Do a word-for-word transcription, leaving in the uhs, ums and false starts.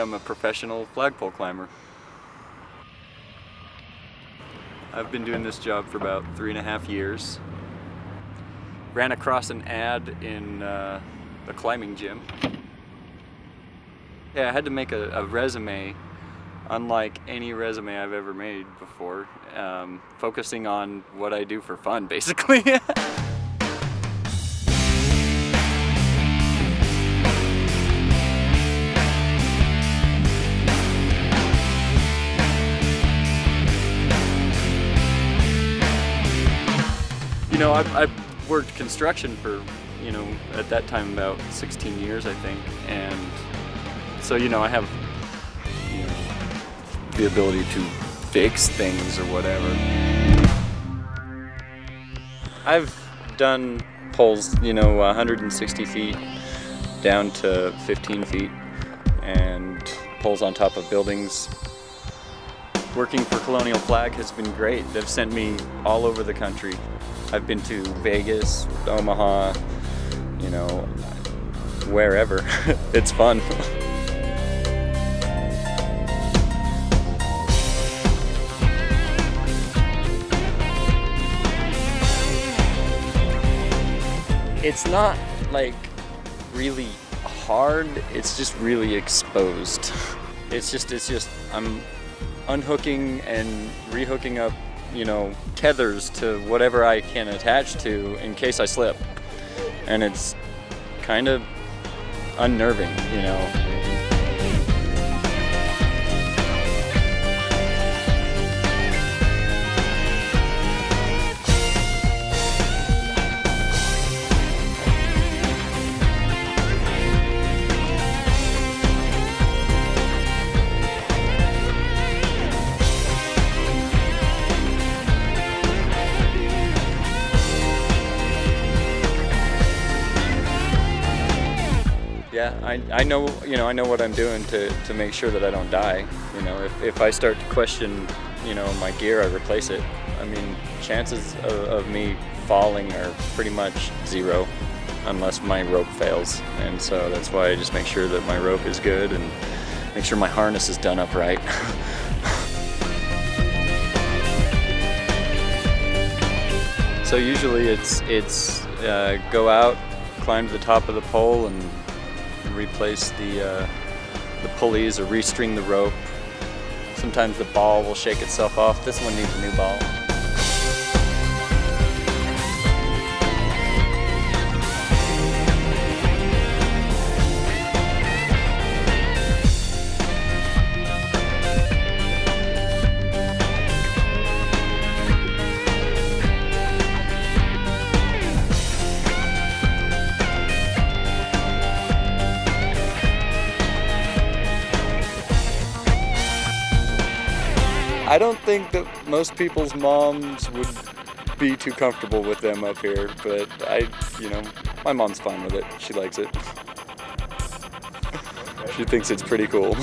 I'm a professional flagpole climber. I've been doing this job for about three and a half years. Ran across an ad in uh, the climbing gym. Yeah, I had to make a, a resume unlike any resume I've ever made before, um, focusing on what I do for fun, basically. You know, I've, I've worked construction for, you know, at that time about sixteen years, I think, and so, you know, I have you know, the ability to fix things or whatever. I've done poles, you know, one hundred sixty feet down to fifteen feet, and poles on top of buildings. Working for Colonial Flag has been great. They've sent me all over the country. I've been to Vegas, Omaha, you know, wherever. It's fun. It's not like really hard, it's just really exposed. It's just, it's just, I'm unhooking and rehooking up, you know, tethers to whatever I can attach to in case I slip. And it's kind of unnerving, you know. Yeah, I, I know, you know, I know what I'm doing to, to make sure that I don't die. You know, if, if I start to question, you know, my gear, I replace it. I mean, chances of, of me falling are pretty much zero unless my rope fails. And so that's why I just make sure that my rope is good and make sure my harness is done up right. So usually it's, it's uh, go out, climb to the top of the pole and replace the, uh, the pulleys or restring the rope. Sometimes the ball will shake itself off. This one needs a new ball. I don't think that most people's moms would be too comfortable with them up here, but I, you know, my mom's fine with it. She likes it. She thinks it's pretty cool.